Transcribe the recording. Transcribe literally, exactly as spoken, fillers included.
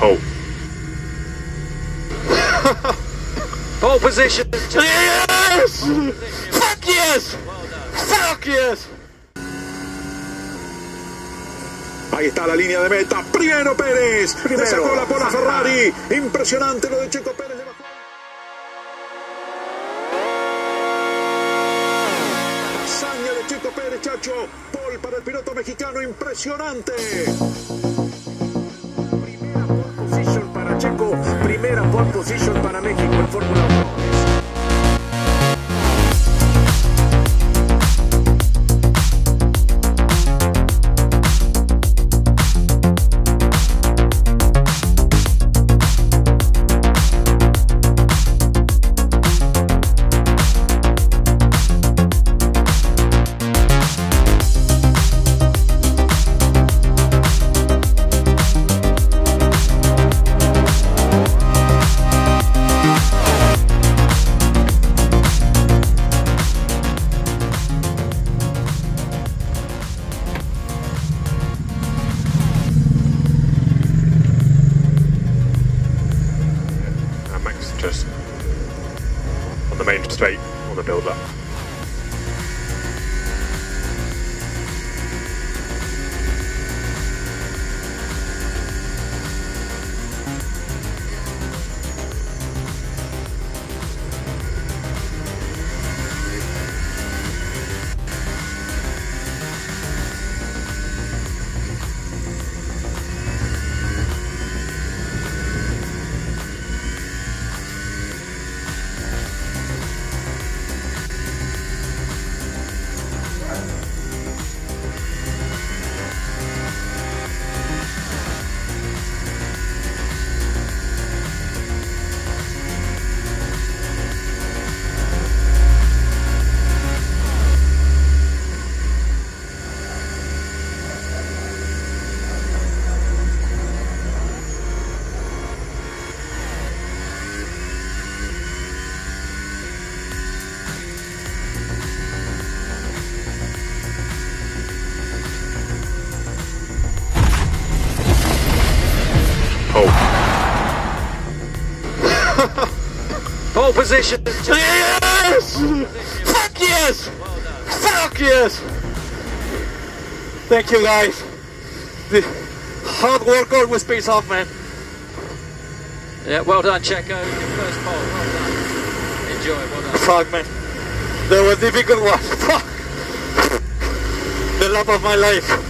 pole. Pole position. Yes! Pole position. Fuck yes! Well fuck yes! Ahí está la línea de meta. Primero Pérez. Primero. Le sacó la bola a Ferrari. Impresionante lo de Checo Pérez. Hazaña de Checo Pérez, chacho. Pole para el piloto mexicano. Impresionante. Primera pole position para Checo. Primera pole position para México en Fórmula uno. Just on the main straight, on the build-up. Pole position. Yes! Fuck yes! Fuck yes! Thank you guys. The hard work always pays off, man. Yeah, well done, Checo. Your first pole. Well done. Enjoy. Well done. Fuck, man. They were difficult ones. Fuck. The love of my life.